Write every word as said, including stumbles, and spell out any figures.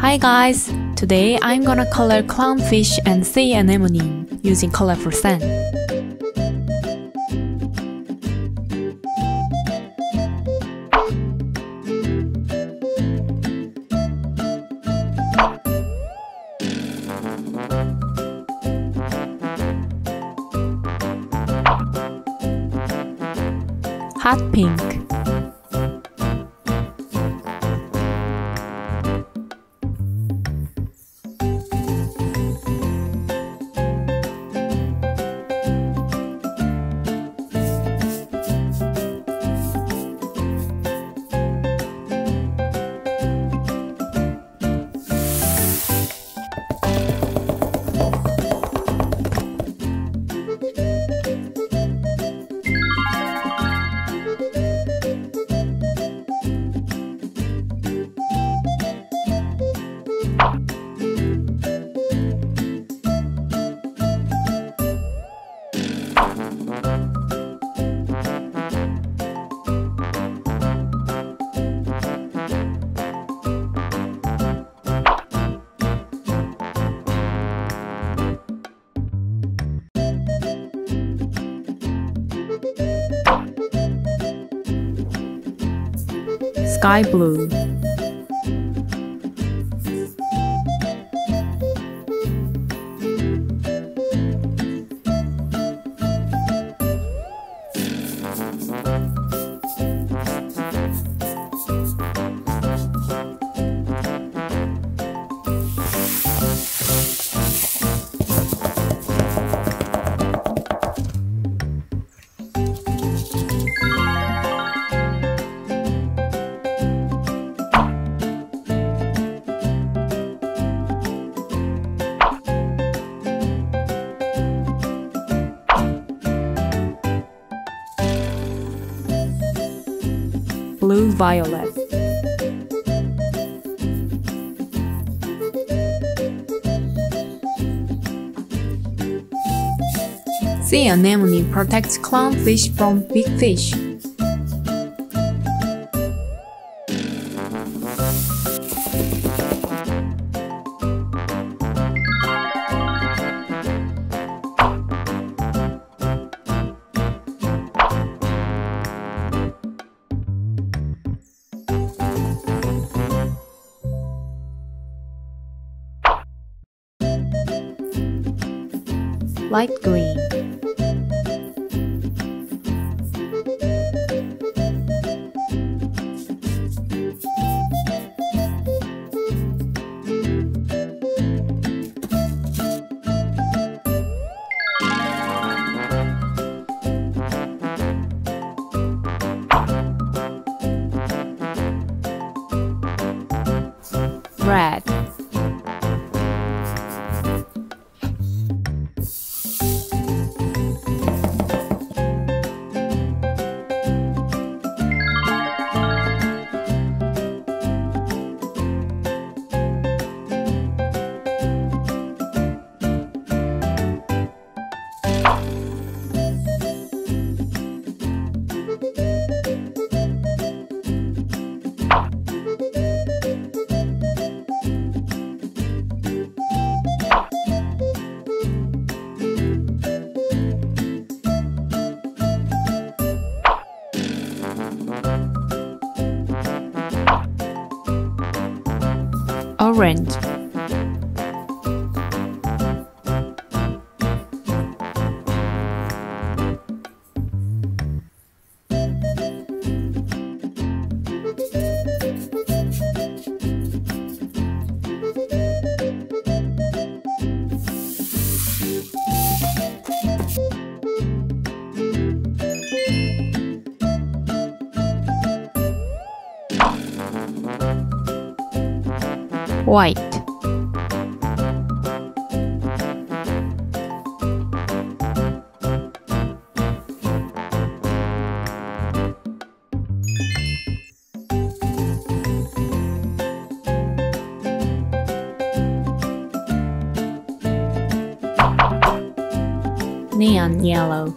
Hi guys! Today I'm gonna color clownfish and sea anemone using colorful sand. Hot pink. Sky blue. Blue violet. Sea anemone protects clownfish from big fish. Light green. Red. Orange. White. Neon yellow.